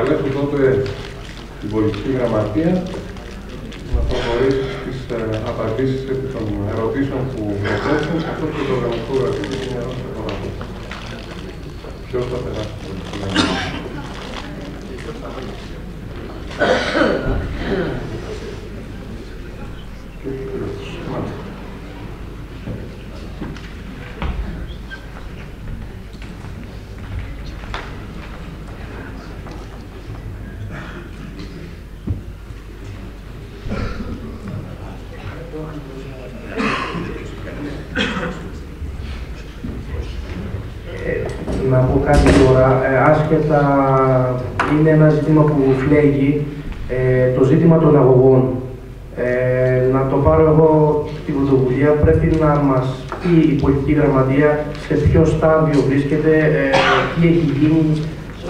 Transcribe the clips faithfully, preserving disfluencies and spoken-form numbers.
παρακαλέσω τότε την πολιτική γραμματεία να προχωρήσει στις απαντήσεις επί των ερωτήσεων που προσθέσουν αυτό και το οργανωτικό γραφείο της ενημέρωσης επαναλαμβάνω. Ποιος θα περάσει το πολιτικό. Άσχετα, είναι ένα ζήτημα που φλέγει, ε, το ζήτημα των αγωγών. Ε, να το πάρω εγώ την πρωτοβουλία, πρέπει να μας πει η πολιτική γραμματεία σε ποιο στάδιο βρίσκεται, ε, τι έχει γίνει,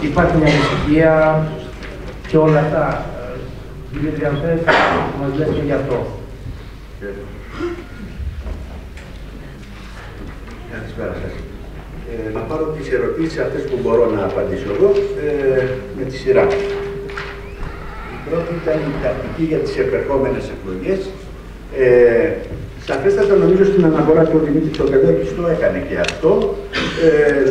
υπάρχει μια ανησυχία και όλα αυτά. Δημήτρη, αν θες, μας λες και γι' αυτό. Καλησπέρα σας. Να πάρω τις ερωτήσεις αυτές που μπορώ να απαντήσω εγώ ε, με τη σειρά. Η πρώτη ήταν η τακτική για τις επερχόμενες εκλογές. Ε, σαφέστατα νομίζω στην αναφορά του Δημήτρη Κατακύστο το έκανε και αυτό, ε,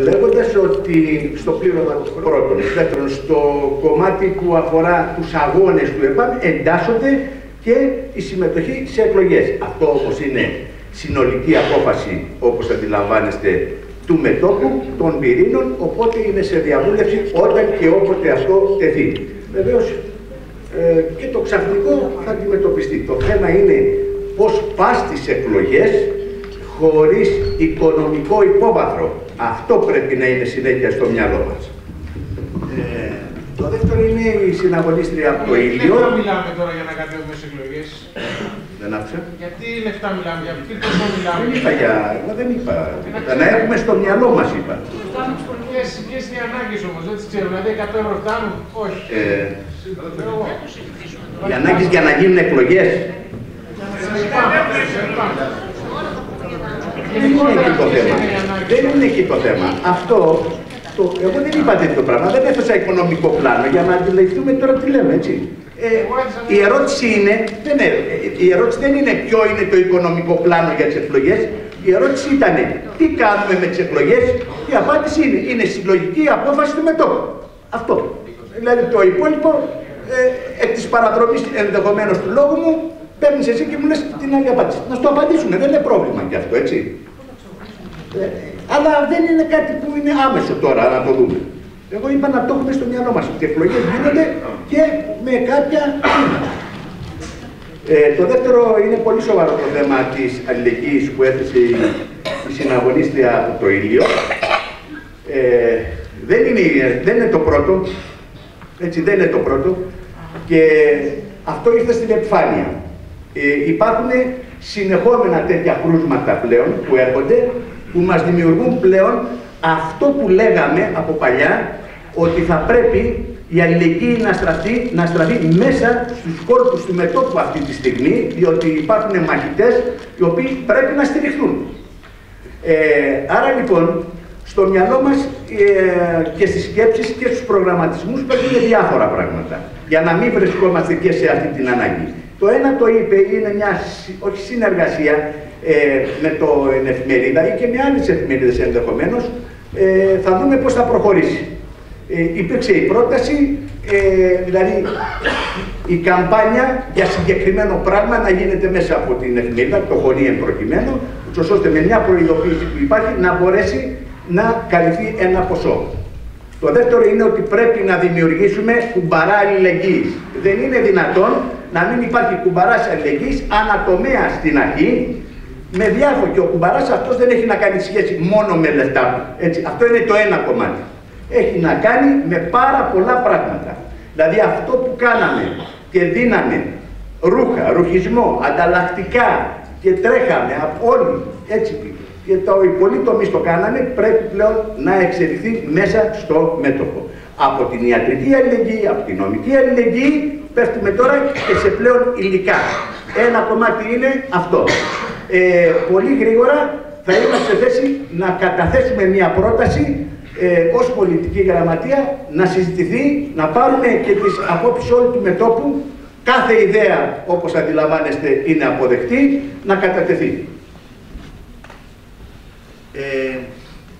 λέγοντας ότι στο πλήρωμα του πρώτον, δεύτερον, στο κομμάτι που αφορά τους αγώνες του ΕΠΑΜ εντάσσονται και η συμμετοχή σε εκλογές. Αυτό όπως είναι συνολική απόφαση, όπως αντιλαμβάνεστε, του μετώπου, των πυρήνων, οπότε είναι σε διαβούλευση όταν και όποτε αυτό τεθεί. Βεβαίως ε, και το ξαφνικό θα αντιμετωπιστεί. Το θέμα είναι πώς πας στις εκλογές χωρίς οικονομικό υπόβαθρο. Αυτό πρέπει να είναι συνέχεια στο μυαλό μας. Ε, το δεύτερο είναι η συναγωνίστρια από το ήλιο. Δεν μιλάμε τώρα για να κατέβουμε στις εκλογές. Δεν άφησα. Γιατί λεφτά μιλάμε, για ποιο ποσό μιλάμε. Δεν είπα για. Εγώ δεν είπα. Να έχουμε στο μυαλό μα, είπα. Ποιε είναι οι ανάγκε όμω, δεν τι ξέρω. Δηλαδή εκατό ευρώ φτάνουν, όχι. Οι ανάγκε για να γίνουν εκλογέ. Δεν είναι εκεί το θέμα. Δεν είναι εκεί το θέμα. Αυτό. Εγώ δεν είπα τέτοιο πράγμα. Δεν έθεσα οικονομικό πλάνο για να αντιληφθούμε τώρα τι λέμε, έτσι. Ε, η, ερώτηση είναι, δεν, η ερώτηση δεν είναι ποιο είναι το οικονομικό πλάνο για τις εκλογές. Η ερώτηση ήταν τι κάνουμε με τις εκλογές. Η απάντηση είναι, είναι συλλογική απόφαση του μετώπου. Αυτό. Δηλαδή το υπόλοιπο ε, εκ της παραδρομής ενδεχομένως του λόγου μου παίρνεις εσύ και μου λες την άλλη απάντηση. Να στο απαντήσουμε, δεν είναι πρόβλημα γι' αυτό, έτσι. Ε, αλλά δεν είναι κάτι που είναι άμεσο τώρα να το δούμε. Εγώ είπα να το έχουμε στο μυαλό μας, ότι οι εκλογές γίνονται και με κάποια ε, το δεύτερο είναι πολύ σοβαρό το θέμα της αλληλεγγύης που έθεσε η συναγωνίστρια από το ήλιο. Ε, δεν, είναι, δεν είναι το πρώτο, έτσι δεν είναι το πρώτο και αυτό ήρθε στην επιφάνεια. Ε, υπάρχουν συνεχόμενα τέτοια κρούσματα πλέον που έρχονται, που μας δημιουργούν πλέον αυτό που λέγαμε από παλιά, ότι θα πρέπει η αλληλεγγύη να στραφεί, να στραφεί μέσα στους κόρπους του μετώπου αυτή τη στιγμή, διότι υπάρχουν μαχητές οι οποίοι πρέπει να στηριχθούν. Ε, άρα λοιπόν, στο μυαλό μας ε, και στις σκέψεις και στους προγραμματισμούς πρέπει να διάφορα πράγματα, για να μην βρισκόμαστε και σε αυτή την ανάγκη. Το ένα το είπε, είναι μια όχι συνεργασία ε, με την εφημερίδα ή και με άλλες εφημερίδες ενδεχομένως, ε, θα δούμε πώς θα προχωρήσει. Ε, υπήρξε η πρόταση, ε, δηλαδή η καμπάνια για συγκεκριμένο πράγμα να γίνεται μέσα από την εφημερίδα, το χωρί εν προκειμένου, ώστε με μια προειδοποίηση που υπάρχει να μπορέσει να καλυφθεί ένα ποσό. Το δεύτερο είναι ότι πρέπει να δημιουργήσουμε κουμπαρά αλληλεγγύης. Δεν είναι δυνατόν να μην υπάρχει κουμπαράς αλληλεγγύης ανατομέα στην αρχή, με διάφορο. Και ο κουμπαράς αυτός δεν έχει να κάνει σχέση μόνο με λεφτά. Έτσι, αυτό είναι το ένα κομμάτι. Έχει να κάνει με πάρα πολλά πράγματα. Δηλαδή αυτό που κάναμε και δίναμε ρούχα, ρουχισμό, ανταλλακτικά και τρέχαμε από όλοι, έτσι πήγε. Και οι πολλοί τομείς το κάνανε, πρέπει πλέον να εξελιχθεί μέσα στο μέτωπο. Από την ιατρική αλληλεγγύη, από την νομική αλληλεγγύη, πέφτουμε τώρα και σε πλέον υλικά. Ένα κομμάτι είναι αυτό. Ε, πολύ γρήγορα θα είμαστε σε θέση να καταθέσουμε μια πρόταση ε, ως πολιτική γραμματεία να συζητηθεί, να πάρουμε και τις απόψεις όλου του μετώπου. Κάθε ιδέα, όπως αντιλαμβάνεστε, είναι αποδεκτή, να κατατεθεί. Ε,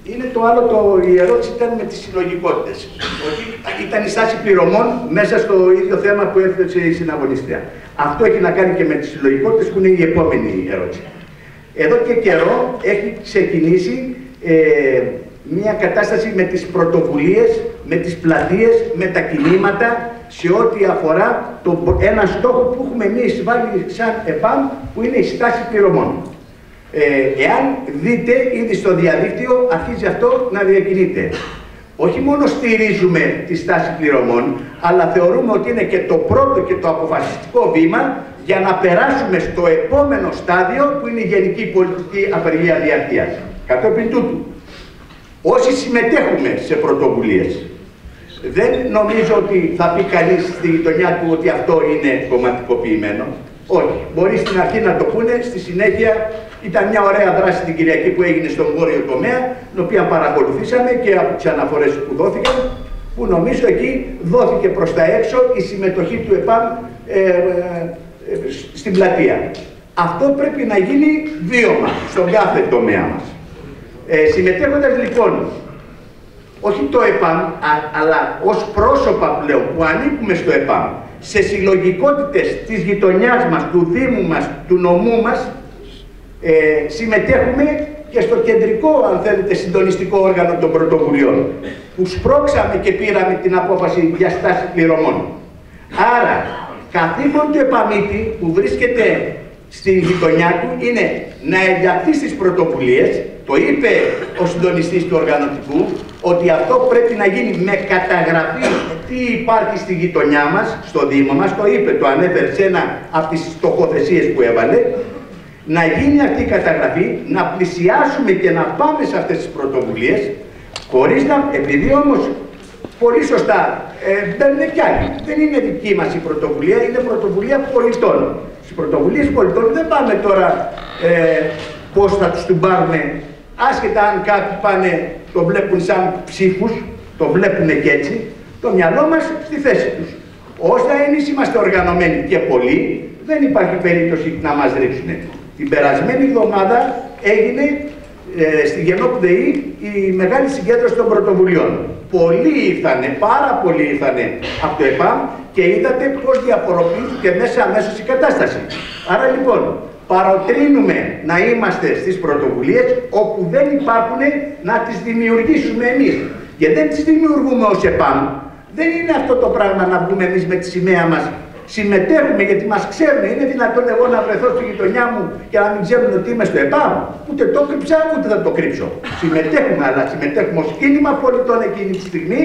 είναι το άλλο, το, η ερώτηση ήταν με τις συλλογικότητες. Ότι ήταν η στάση πληρωμών μέσα στο ίδιο θέμα που έθεσε η συναγωνίστρια. Αυτό έχει να κάνει και με τις συλλογικότητες που είναι η επόμενη ερώτηση. Εδώ και καιρό έχει ξεκινήσει ε, μια κατάσταση με τις πρωτοβουλίες, με τις πλατείες, με τα κινήματα, σε ό,τι αφορά το, ένα στόχο που έχουμε εμείς βάλει σαν ΕΠΑΜ, που είναι η στάση πληρωμών. Ε, εάν δείτε, ήδη στο διαδίκτυο αρχίζει αυτό να διακινείται. Όχι μόνο στηρίζουμε τη στάση πληρωμών, αλλά θεωρούμε ότι είναι και το πρώτο και το αποφασιστικό βήμα για να περάσουμε στο επόμενο στάδιο που είναι η γενική πολιτική απεργία διαρκείας. Κατόπιν τούτου, όσοι συμμετέχουμε σε πρωτοβουλίες, δεν νομίζω ότι θα πει κανείς στη γειτονιά του ότι αυτό είναι κομματικοποιημένο. Όχι. Μπορεί στην αρχή να το πούνε, στη συνέχεια ήταν μια ωραία δράση την Κυριακή που έγινε στον βόρειο τομέα, την οποία παρακολουθήσαμε και από τις αναφορές που δόθηκαν, που νομίζω εκεί δόθηκε προς τα έξω η συμμετοχή του ΕΠΑΜ ε, ε, στην πλατεία. Αυτό πρέπει να γίνει βίωμα στον κάθε τομέα μας. Ε, συμμετέχοντας λοιπόν, όχι το ΕΠΑΜ, αλλά ως πρόσωπα πλέον που ανήκουμε στο ΕΠΑΜ, σε συλλογικότητες της γειτονιάς μας, του Δήμου μας, του νομού μας, ε, συμμετέχουμε και στο κεντρικό, αν θέλετε, συντονιστικό όργανο των πρωτοβουλειών, που σπρώξαμε και πήραμε την απόφαση για στάση πληρωμών. Άρα, καθήκον του επαμίτη που βρίσκεται στην γειτονιά του είναι να ενταχθεί στις πρωτοβουλίες. Το είπε ο συντονιστής του οργανωτικού, ότι αυτό πρέπει να γίνει με καταγραφή τι υπάρχει στη γειτονιά μας, στο Δήμο μας, το είπε, το ανέφερε σε ένα από τις στοχοθεσίες που έβαλε, να γίνει αυτή η καταγραφή, να πλησιάσουμε και να πάμε σε αυτές τις πρωτοβουλίες, χωρίς να, επειδή όμως πολύ σωστά ε, μπαίνουν κι άλλοι, δεν είναι δική μας η πρωτοβουλία, είναι πρωτοβουλία πολιτών. Στις πρωτοβουλίες πολιτών δεν πάμε τώρα ε, πώς θα τους την πάρουμε, άσχετα αν κάποιοι πάνε, το βλέπουν σαν ψήφους, το βλέπουν και έτσι, το μυαλό μας στη θέση τους. Όσα εμείς είμαστε οργανωμένοι και πολλοί, δεν υπάρχει περίπτωση να μας ρίξουν. Την περασμένη εβδομάδα έγινε ε, στη ΓΕΝΟΠΔΕΗ η μεγάλη συγκέντρωση των πρωτοβουλειών. Πολλοί ήρθανε, πάρα πολλοί ήρθανε από το ΕΠΑΜ και είδατε πώς διαφοροποιήθηκε μέσα αμέσως η κατάσταση. Άρα λοιπόν, παροτρύνουμε να είμαστε στις πρωτοβουλίες όπου δεν υπάρχουν, να τις δημιουργήσουμε εμείς. Και δεν τις δημιουργούμε ως ΕΠΑΜ. Δεν είναι αυτό το πράγμα να βγούμε εμείς με τη σημαία μας. Συμμετέχουμε γιατί μας ξέρουν. Είναι δυνατόν εγώ να βρεθώ στη γειτονιά μου και να μην ξέρουν ότι είμαι στο ΕΠΑΜ. Ούτε το κρύψα, ούτε θα το κρύψω. Συμμετέχουμε, αλλά συμμετέχουμε ως κίνημα πολιτών εκείνη τη στιγμή.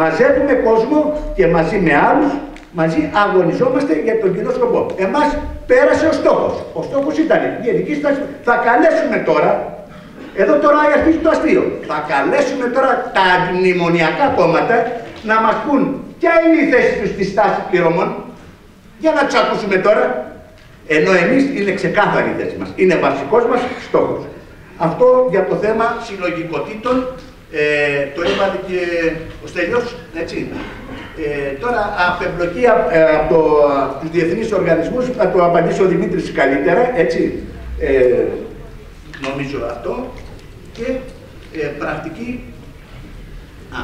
Μαζεύουμε κόσμο και μαζί με άλλους, μαζί αγωνιζόμαστε για τον κοινό σκοπό. Εμάς πέρασε ο στόχος. Ο στόχος ήταν η γενική στάση. Θα καλέσουμε τώρα, εδώ τώρα αρχίζει το αστείο, θα καλέσουμε τώρα τα αντιμνημονιακά κόμματα να μας πούν ποια είναι η θέση τους στη στάση πληρωμών. Για να τους ακούσουμε τώρα. Ενώ εμείς είναι ξεκάθαρη η θέση μας. Είναι βασικός μας στόχος. Αυτό για το θέμα συλλογικοτήτων. Ε, το είπατε και ο Στέλιος, έτσι. Ε, τώρα, απεμπλοκή ε, από το, τους διεθνείς οργανισμούς, θα το απαντήσει ο Δημήτρης καλύτερα, έτσι, ε, νομίζω αυτό, και ε, πρακτική, α,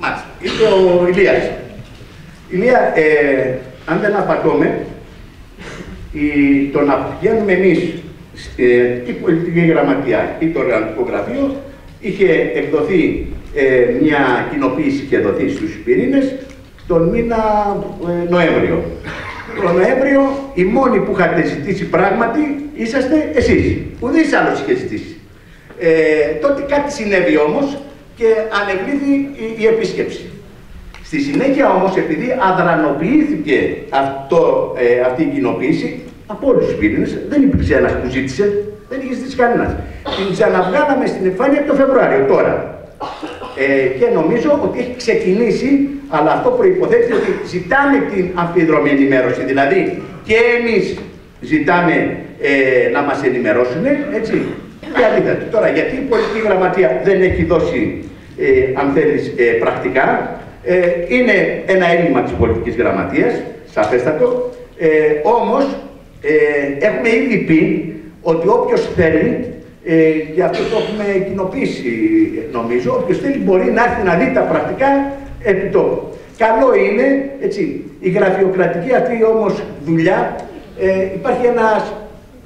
μάλιστα, είπε ο Ηλίας. Ηλία, ε, αν δεν απατώμε, το να πηγαίνουμε εμείς, ε, η πολιτική γραμματεία ή το οργανωτικό γραφείο, είχε εκδοθεί ε, μια κοινοποίηση και δοθεί στους πυρήνες τον μήνα ε, Νοέμβριο. Τον Νοέμβριο οι μόνοι που είχατε ζητήσει πράγματι είσαστε εσείς. Ουδής άλλος είχε ζητήσει. Ε, τότε κάτι συνέβη όμως και ανεβλήθη η, η επίσκεψη. Στη συνέχεια όμως, επειδή αδρανοποιήθηκε αυτό, ε, αυτή η κοινοποίηση από όλους τους πυρήνες, δεν υπήρξε ένας που ζήτησε. Δεν είχε ζητήσει κανένας. Την ξαναβγάλαμε στην επιφάνεια από το Φεβρουάριο, τώρα. Ε, και νομίζω ότι έχει ξεκινήσει, αλλά αυτό προϋποθέτει ότι ζητάμε την αμφίδρομη ενημέρωση. Δηλαδή και εμείς ζητάμε ε, να μας ενημερώσουν, έτσι. Και αντίθετα. Τώρα, γιατί η πολιτική γραμματεία δεν έχει δώσει ε, αν θέλεις, ε, πρακτικά. Ε, είναι ένα έλλειμμα της πολιτικής γραμματείας, σαφέστατο, ε, όμως ε, έχουμε ήδη πει ότι όποιος θέλει, ε, και αυτό το έχουμε κοινοποιήσει νομίζω, όποιος θέλει μπορεί να έρθει να δει τα πρακτικά επί τόπου. Καλό είναι, έτσι, η γραφειοκρατική αυτή όμως δουλειά, ε, υπάρχει ένας,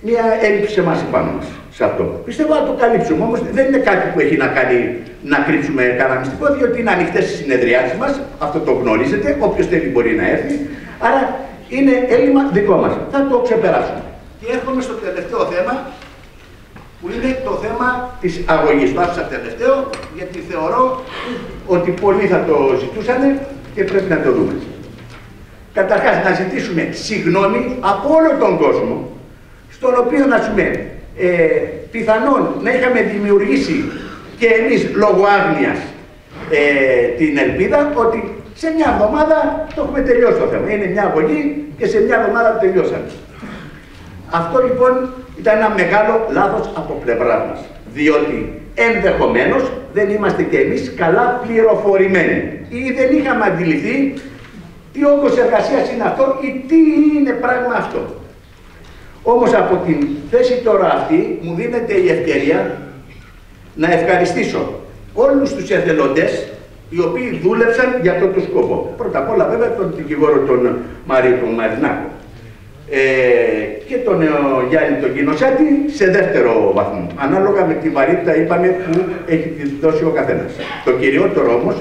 μια έλλειψη εμάς επάνω μας σε αυτό. Πιστεύω να το καλύψουμε, όμως δεν είναι κάτι που έχει να κάνει να κρύψουμε κανένα μυστικό, διότι είναι ανοιχτές οι συνεδριάσεις μας, αυτό το γνωρίζετε, όποιος θέλει μπορεί να έρθει, άρα είναι έλλειμμα δικό μας, θα το ξεπεράσουμε. Και έρχομαι στο τελευταίο θέμα, που είναι το θέμα της αγωγής. Το άφησα τελευταίο, γιατί θεωρώ ότι πολλοί θα το ζητούσαν και πρέπει να το δούμε. Καταρχάς, να ζητήσουμε συγγνώμη από όλο τον κόσμο, στον οποίο, να πούμε, ε, πιθανόν να είχαμε δημιουργήσει και εμείς λόγω άγνοιας ε, την ελπίδα ότι σε μια εβδομάδα το έχουμε τελειώσει το θέμα. Είναι μια αγωγή και σε μια εβδομάδα το τελειώσαμε. Αυτό λοιπόν ήταν ένα μεγάλο λάθος από πλευρά μας, διότι ενδεχομένως δεν είμαστε και εμείς καλά πληροφορημένοι ή δεν είχαμε αντιληφθεί τι όγκος εργασίας είναι αυτό ή τι είναι πράγμα αυτό. Όμως από την θέση τώρα αυτή μου δίνεται η ευκαιρία να ευχαριστήσω όλους τους εθελοντές οι οποίοι δούλεψαν για αυτόν τον σκοπό. Πρώτα απ' όλα βέβαια τον δικηγόρο τον Μαρίου τον Μαρινάκο ε, και τον ε, Γιάννη τον Κινοσάτη σε δεύτερο βαθμό. Ανάλογα με τη βαρύτητα είπαμε που έχει δώσει ο καθένας. Το κυριότερο όμως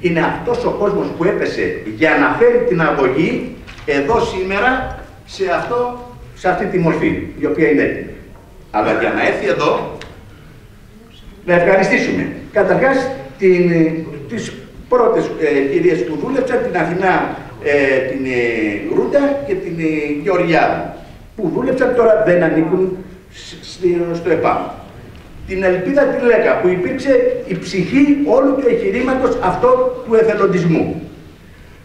είναι αυτός ο κόσμος που έπεσε για να φέρει την αγωγή εδώ σήμερα σε αυτό, σε αυτή τη μορφή, η οποία είναι έτοιμη. Αλλά για να έρθει εδώ, να ευχαριστήσουμε. Καταρχάς, την, τις πρώτες ε, κυρίες που δούλεψαν, την Αθηνά, ε, την ε, Ρούτα και την ε, Γεωργία, που δούλεψαν, τώρα δεν ανήκουν στο ΕΠΑΜ. Την Ελπίδα τη Λέκα, που υπήρξε η ψυχή όλου του εγχειρήματος αυτό του εθελοντισμού.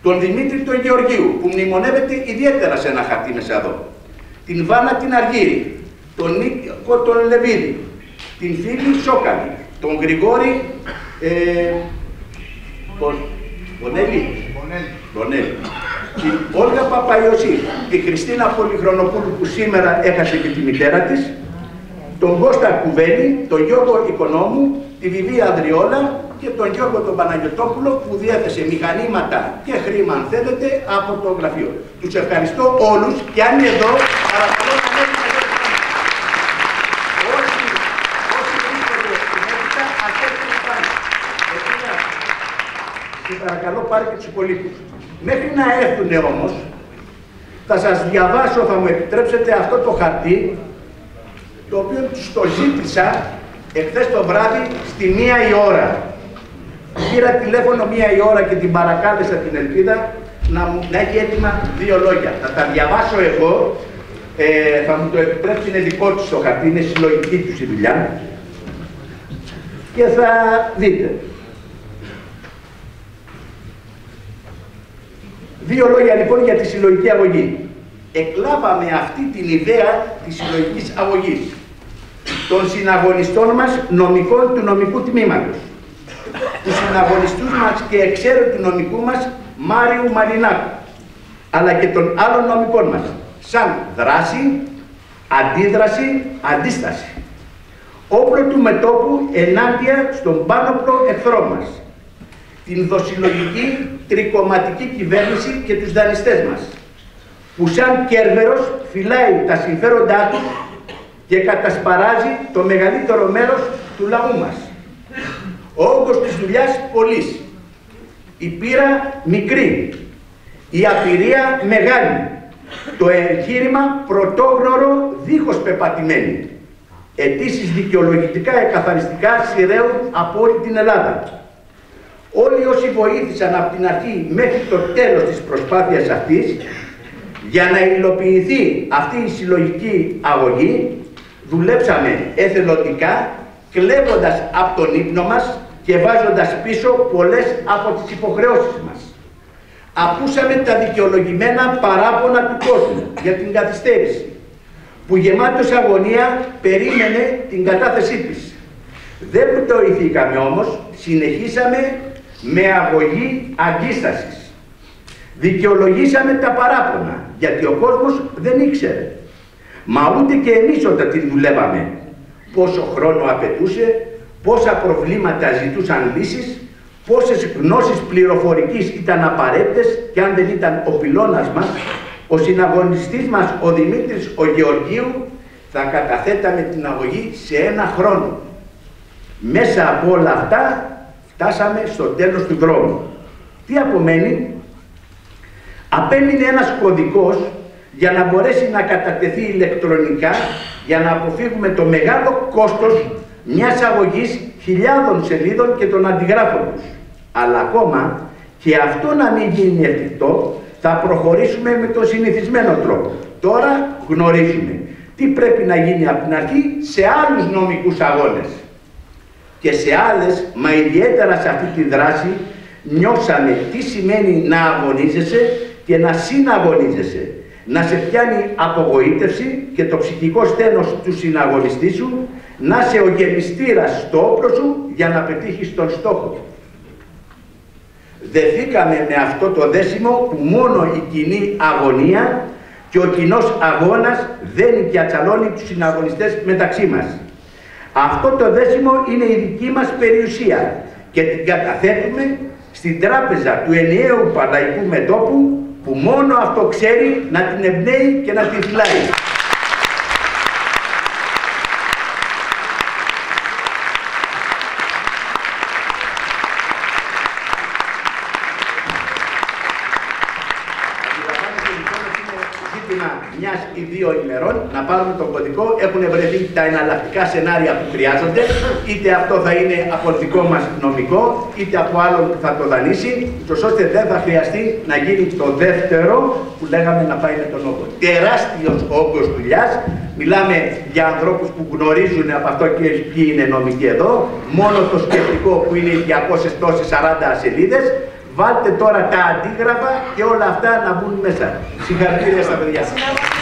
Τον Δημήτρη τον Γεωργίου, που μνημονεύεται ιδιαίτερα σε ένα χαρτί μέσα εδώ. Την Βάνα την Αργύρη, τον Νίκο τον Λεβίδη, την Φίλη Σόκανη, τον Γρηγόρη ε, τον Γονέλη, την Όλγα Παπαϊωσή, τη Χριστίνα Πολυχρονοπούλου που σήμερα έχασε και τη μητέρα της, τον Κώστα Κουβέλη, τον Γιώργο Οικονόμου, τη Βιβία Αδριόλα και τον Γιώργο τον Παναγιωτόπουλο που διέθεσε μηχανήματα και χρήμα, αν θέλετε, από το γραφείο. Τους ευχαριστώ όλους και αν είναι εδώ, παρακαλώ να μην παρακαλώ. Όσοι βρίσκονται στην έντυπα, αφέστε να πάνε. Και παρακαλώ πάρε και τους υπολείπους. Μέχρι να έρθουν όμως, θα σας διαβάσω, θα μου επιτρέψετε αυτό το χαρτί, το οποίο τους το ζήτησα εχθές το βράδυ στη μία η ώρα. Πήρα τηλέφωνο μία η ώρα και την παρακάλεσα την Ελπίδα να, μου, να έχει έτοιμα δύο λόγια. Θα τα διαβάσω εγώ, ε, θα μου το επιτρέψει, είναι δικό τους το χαρτί, είναι συλλογική τους η δουλειά και θα δείτε. Δύο λόγια λοιπόν για τη συλλογική αγωγή. Εκλάβαμε αυτή την ιδέα της συλλογικής αγωγής των συναγωνιστών μας νομικών του νομικού τμήματος, του συναγωνιστού μας και εξαίρετου του νομικού μας Μάριου Μαρινάκου, αλλά και των άλλων νομικών μας, σαν δράση, αντίδραση, αντίσταση. Όπλο του μετώπου ενάντια στον πάνωπλο εχθρό μας, την δοσυλλογική τρικομματική κυβέρνηση και τους δανειστές μας, που σαν κέρβερος φυλάει τα συμφέροντά του και κατασπαράζει το μεγαλύτερο μέρος του λαού μας. Ο όγκος της δουλειάς πολλής, η πείρα μικρή, η απειρία μεγάλη, το εγχείρημα πρωτόγνωρο δίχως πεπατημένη, αιτήσεις δικαιολογητικά εκαθαριστικά σειραίων από όλη την Ελλάδα. Όλοι όσοι βοήθησαν από την αρχή μέχρι το τέλος της προσπάθειας αυτής, για να υλοποιηθεί αυτή η συλλογική αγωγή, δουλέψαμε εθελοντικά, κλέβοντας από τον ύπνο μας και βάζοντας πίσω πολλές από τις υποχρεώσεις μας. Ακούσαμε τα δικαιολογημένα παράπονα του κόσμου για την καθυστέρηση, που γεμάτος αγωνία περίμενε την κατάθεσή της. Δεν πλοηθήκαμε όμως συνεχίσαμε με αγωγή αντίστασης. Δικαιολογήσαμε τα παράπονα, γιατί ο κόσμος δεν ήξερε. Μα ούτε και εμείς όταν τη δουλεύαμε, πόσο χρόνο απαιτούσε, πόσα προβλήματα ζητούσαν λύσεις, πόσες γνώσεις πληροφορικής ήταν απαραίτητες, και αν δεν ήταν ο πυλώνας μας, ο συναγωνιστής μας, ο Δημήτρης, ο Γεωργίου, θα καταθέταμε την αγωγή σε ένα χρόνο. Μέσα από όλα αυτά, φτάσαμε στο τέλος του δρόμου. Τι απομένει? Απέμεινε ένας κωδικός για να μπορέσει να κατατεθεί ηλεκτρονικά, για να αποφύγουμε το μεγάλο κόστος μιας αγωγής χιλιάδων σελίδων και των αντιγράφων τους. Αλλά ακόμα και αυτό να μην γίνει εφικτό, θα προχωρήσουμε με τον συνηθισμένο τρόπο. Τώρα γνωρίζουμε τι πρέπει να γίνει από την αρχή σε άλλους νομικούς αγώνες. Και σε άλλες, μα ιδιαίτερα σε αυτή τη δράση, νιώσαμε τι σημαίνει να αγωνίζεσαι και να συναγωνίζεσαι. Να σε πιάνει απογοήτευση και το ψυχικό στένος του συναγωνιστή σου, να είσαι ο γεμιστήρας στο όπλο σου για να πετύχεις τον στόχο. Δεθήκαμε με αυτό το δέσιμο που μόνο η κοινή αγωνία και ο κοινός αγώνας δένει και ατσαλώνει τους συναγωνιστές μεταξύ μας. Αυτό το δέσιμο είναι η δική μας περιουσία και την καταθέτουμε στην τράπεζα του ενιαίου παλαϊκού μετώπου, που μόνο αυτό ξέρει να την εμπνέει και να την φυλάει. Δύο ημερών να πάρουμε τον κωδικό, έχουν βρεθεί τα εναλλακτικά σενάρια που χρειάζονται, είτε αυτό θα είναι από δικό μας νομικό, είτε από άλλον που θα το δανείσει, ώστε δεν θα χρειαστεί να γίνει το δεύτερο που λέγαμε να πάει με τον όγκο. Τεράστιος όγκος δουλειάς, μιλάμε για ανθρώπους που γνωρίζουν από αυτό και ποιοι είναι νομικοί εδώ, μόνο το σκεπτικό που είναι οι διακόσιες τόσες σαράντα σελίδες. Βάλτε τώρα τα αντίγραφα και όλα αυτά να μπουν μέσα. Συγχαρητήρια στα παιδιά.